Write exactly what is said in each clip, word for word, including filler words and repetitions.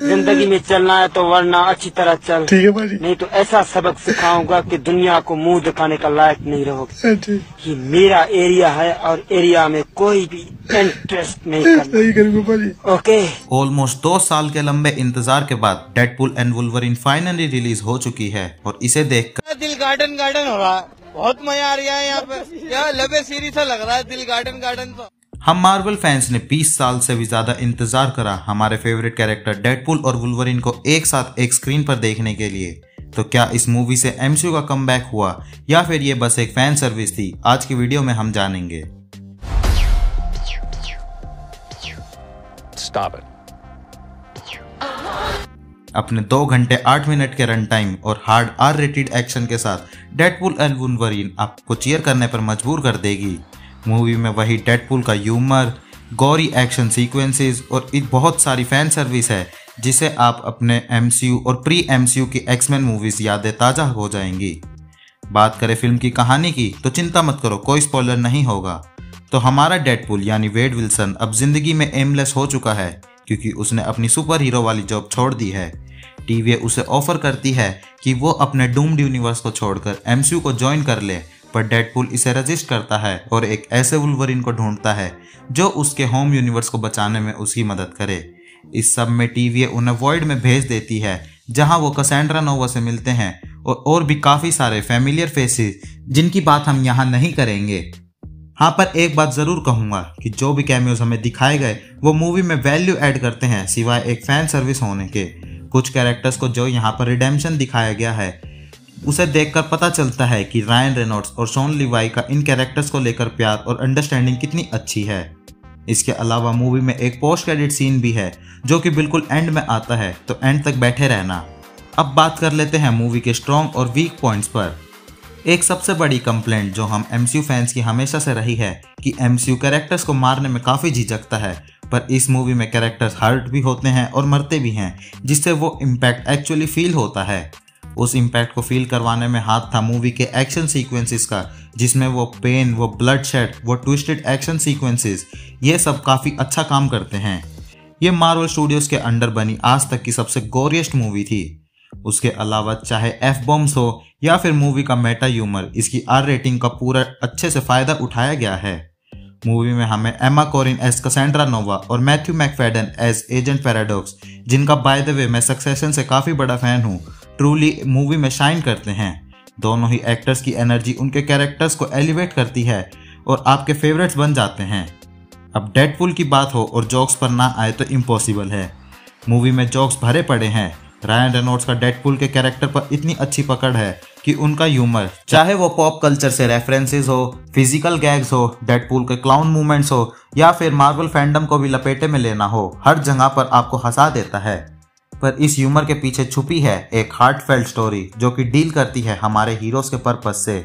जिंदगी में चलना है तो वरना अच्छी तरह चल, ठीक है भाई, नहीं तो ऐसा सबक सिखाऊंगा कि दुनिया को मुंह दिखाने का लायक नहीं रहोगे। ये मेरा एरिया है और एरिया में कोई भी इंटरेस्ट नहीं करना। ओके। ऑलमोस्ट दो साल के लंबे इंतजार के बाद Deadpool and Wolverine finally release हो चुकी है और इसे देख कर दिल गार्डन गार्डन हो रहा है, बहुत मजा आ रहा है यहाँ पे, यहाँ लबे सीरीज सा लग रहा है, दिल गार्डन गार्डन। हम मार्वल फैंस ने बीस साल से भी ज्यादा इंतजार करा हमारे फेवरेट कैरेक्टर डेडपूल और वुल्वरीन को एक साथ एक स्क्रीन पर देखने के लिए। तो क्या इस मूवी से एमसीयू का कमबैक हुआ या फिर ये बस एक फैन सर्विस थी, आज की वीडियो में हम जानेंगे। Stop it. अपने दो घंटे आठ मिनट के रन टाइम और हार्ड आर रेटेड एक्शन के साथ डेडपूल एंड वुल्वरीन आपको चीयर करने पर मजबूर कर देगी। मूवी में वही डेडपूल का ह्यूमर, गौरी एक्शन सीक्वेंसेस और बहुत सारी फैन सर्विस है जिसे आप अपने एमसीयू और प्री एमसीयू की एक्समैन मूवीज यादें ताज़ा हो जाएंगी। बात करें फिल्म की कहानी की तो चिंता मत करो, कोई स्पॉइलर नहीं होगा। तो हमारा डेडपूल यानी वेड विल्सन अब जिंदगी में एमलेस हो चुका है क्योंकि उसने अपनी सुपर हीरो वाली जॉब छोड़ दी है। टीवी उसे ऑफर करती है कि वो अपने डूम्ड यूनिवर्स को छोड़कर एमसीयू को ज्वाइन कर ले, पर डेडपूल इसे रेजिस्ट करता है और एक ऐसे वुल्वरीन को ढूंढता है जो उसके होम यूनिवर्स को बचाने में उसकी मदद करे। इस सब में टीवीए उन्हें वॉइड में भेज देती है जहां वो कैसेंड्रा नोवा से मिलते हैं और और भी काफ़ी सारे फैमिलियर फेसेस जिनकी बात हम यहां नहीं करेंगे। हाँ, पर एक बात ज़रूर कहूँगा कि जो भी कैमियोज हमें दिखाए गए वो मूवी में वैल्यू ऐड करते हैं, सिवाय एक फ़ैन सर्विस होने के। कुछ कैरेक्टर्स को जो यहाँ पर रिडेम्पशन दिखाया गया है उसे देखकर पता चलता है कि रायन रेनॉल्ड्स और शॉन लिवाई का इन कैरेक्टर्स को लेकर प्यार और अंडरस्टैंडिंग कितनी अच्छी है। इसके अलावा मूवी में एक पोस्ट क्रेडिट सीन भी है जो कि बिल्कुल एंड में आता है, तो एंड तक बैठे रहना। अब बात कर लेते हैं मूवी के स्ट्रॉन्ग और वीक पॉइंट्स पर। एक सबसे बड़ी कंप्लेंट जो हम एमसीयू फैंस की हमेशा से रही है कि एमसीयू कैरेक्टर्स को मारने में काफ़ी झिझकता है, पर इस मूवी में कैरेक्टर्स हर्ट भी होते हैं और मरते भी हैं जिससे वो इम्पैक्ट एक्चुअली फील होता है। उस इम्पैक्ट को फील करवाने में हाथ था मूवी के एक्शन सीक्वेंसेस का, जिसमें वो पेन, वो ब्लड शेड, वो ट्विस्टेड एक्शन सीक्वेंसेस, ये सब काफ़ी अच्छा काम करते हैं। ये मार्वल स्टूडियोज़ के अंडर बनी आज तक की सबसे गोरियस्ट मूवी थी। उसके अलावा चाहे एफ बॉम्स हो या फिर मूवी का मेटा ह्यूमर, इसकी आर रेटिंग का पूरा अच्छे से फ़ायदा उठाया गया है। मूवी में हमें Emma Corrin as Cassandra Nova और Matthew Macfadyen as agent Paradox, जिनका बाय द वे मैं सक्सेशन से काफ़ी बड़ा फैन हूँ, ट्रूली मूवी में शाइन करते हैं। दोनों ही एक्टर्स की एनर्जी उनके कैरेक्टर्स को एलिवेट करती है और आपके फेवरेट्स बन जाते हैं। अब डेडपूल की बात हो और जोक्स पर ना आए तो इम्पॉसिबल है। मूवी में जोक्स भरे पड़े हैं। रायन रेनॉल्ड्स का डेडपूल के कैरेक्टर पर इतनी अच्छी पकड़ है कि उनका ह्यूमर, चाहे वो पॉप कल्चर से रेफरेंसेस हो, फिजिकल गैग्स हो, डेडपूल के क्लाउन मूवमेंट्स हो या फिर मार्वल फैंडम को भी लपेटे में लेना हो, हर जगह पर आपको हंसा देता है। पर इस ह्यूमर के पीछे छुपी है एक हार्टफेल्ट स्टोरी जो कि डील करती है हमारे हीरोज के पर्पस से।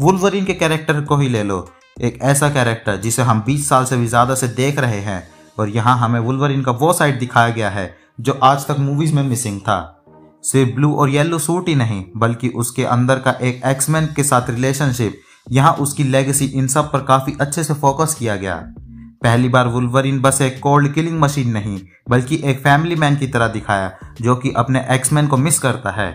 वुल्वरीन के कैरेक्टर को ही ले लो, एक ऐसा कैरेक्टर जिसे हम बीस साल से भी ज़्यादा से देख रहे हैं और यहाँ हमें वुल्वरीन का वो साइड दिखाया गया है जो आज तक मूवीज़ में मिसिंग था। सिर्फ ब्लू और येलो सूट ही नहीं बल्कि उसके अंदर का एक एक्समैन के साथ रिलेशनशिप, यहाँ उसकी लेगेसी, इन सब पर काफ़ी अच्छे से फोकस किया गया। पहली बार वुल्वरीन बस एक कोल्ड किलिंग मशीन नहीं बल्कि एक फैमिली मैन की तरह दिखाया जो कि अपने एक्समैन को मिस करता है।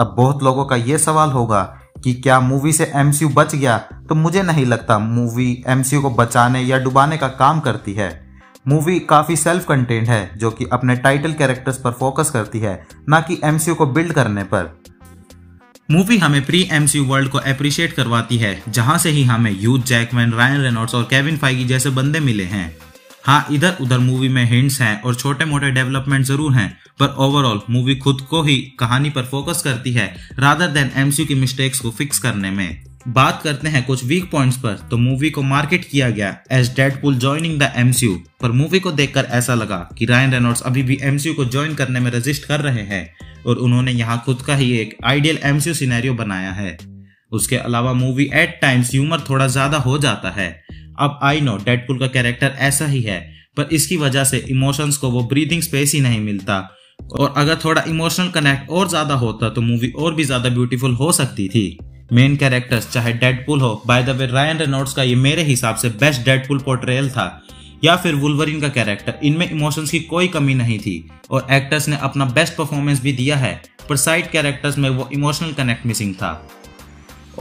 अब बहुत लोगों का ये सवाल होगा कि क्या मूवी से एमसीयू बच गया, तो मुझे नहीं लगता मूवी एमसीयू को बचाने या डुबाने का काम करती है। मूवी काफ़ी सेल्फ कंटेंट है जो कि अपने टाइटल कैरेक्टर्स पर फोकस करती है, ना कि एमसीयू को बिल्ड करने पर। मूवी हमें प्री एमसीयू वर्ल्ड को अप्रिशिएट करवाती है जहां से ही हमें ह्यू जैकमैन, रायन रेनॉल्ड्स और केविन फाइगी जैसे बंदे मिले हैं। हाँ, इधर उधर मूवी में हिंट्स हैं और छोटे मोटे डेवलपमेंट जरूर हैं, पर ओवरऑल मूवी खुद को ही कहानी पर फोकस करती है रादर देन एमसीयू की मिस्टेक्स को फिक्स करने में। बात करते हैं कुछ वीक पॉइंट्स पर, तो मूवी को मार्केट किया गया as Deadpool joining the MCU, पर मूवी को देखकर ऐसा लगा कि रायन रेनॉल्ड्स अभी भी एमसीयू को ज्वाइन करने में रेजिस्ट कर रहे हैं और उन्होंने यहां खुद का ही एक आइडियल एमसीयू सिनेरियो बनाया है। उसके अलावा मूवी एट टाइम्स ह्यूमर थोड़ा ज्यादा हो जाता है। अब आई नो डेडपूल का कैरेक्टर ऐसा ही है, पर इसकी वजह से इमोशंस को वो ब्रीदिंग स्पेस ही नहीं मिलता और अगर थोड़ा इमोशनल कनेक्ट और ज्यादा होता तो मूवी और भी ज्यादा ब्यूटीफुल हो सकती थी। मेन कैरेक्टर्स चाहे डेडपूल हो, by the way Ryan Reynolds का ये मेरे हिसाब से बेस्ट डेडपूल पोर्ट्रेयल था। या फिर वुल्वरीन का कैरेक्टर, इनमें इमोशंस की कोई कमी नहीं थी और एक्टर्स ने अपना बेस्ट परफॉर्मेंस भी दिया है, पर साइड कैरेक्टर्स में वो इमोशनल कनेक्ट मिसिंग था।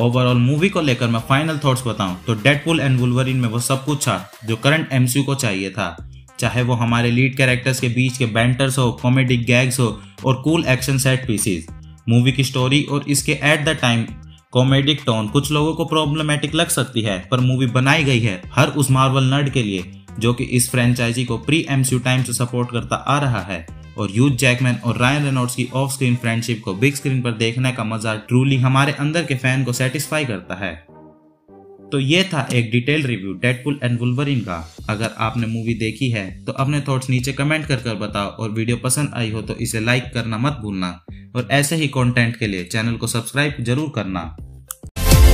ओवरऑल मूवी को लेकर मैं फाइनल थॉट्स बताऊं तो डेडपूल एंड वुल्वरीन में वो सब कुछ था जो करंट एमसीयू को चाहिए था, चाहे वो हमारे लीड कैरेक्टर्स के बीच के बैंटर्स हो, कॉमेडी गैग्स हो और cool action set pieces. Movie की स्टोरी और इसके at the time comedic tone कुछ लोगों को प्रॉब्लमेटिक लग सकती है, पर मूवी बनाई गई है हर उस मार्वल नर्ड के लिए जो कि इस फ्रेंचाइजी को प्री एमसीयू टाइम से सपोर्ट करता आ रहा है, और ह्यूज जैकमैन और रायन रेनॉल्ड्स की ऑफ स्क्रीन फ्रेंडशिप को बिग स्क्रीन पर देखने का मजा ट्रूली हमारे अंदर के फैन को सेटिस्फाई करता है। तो ये था एक detail review Deadpool and Wolverine का। अगर आपने मूवी देखी है तो अपने थॉट्स नीचे कमेंट कर कर बताओ, और वीडियो पसंद आई हो तो इसे लाइक करना मत भूलना, और ऐसे ही कंटेंट के लिए चैनल को सब्सक्राइब जरूर करना।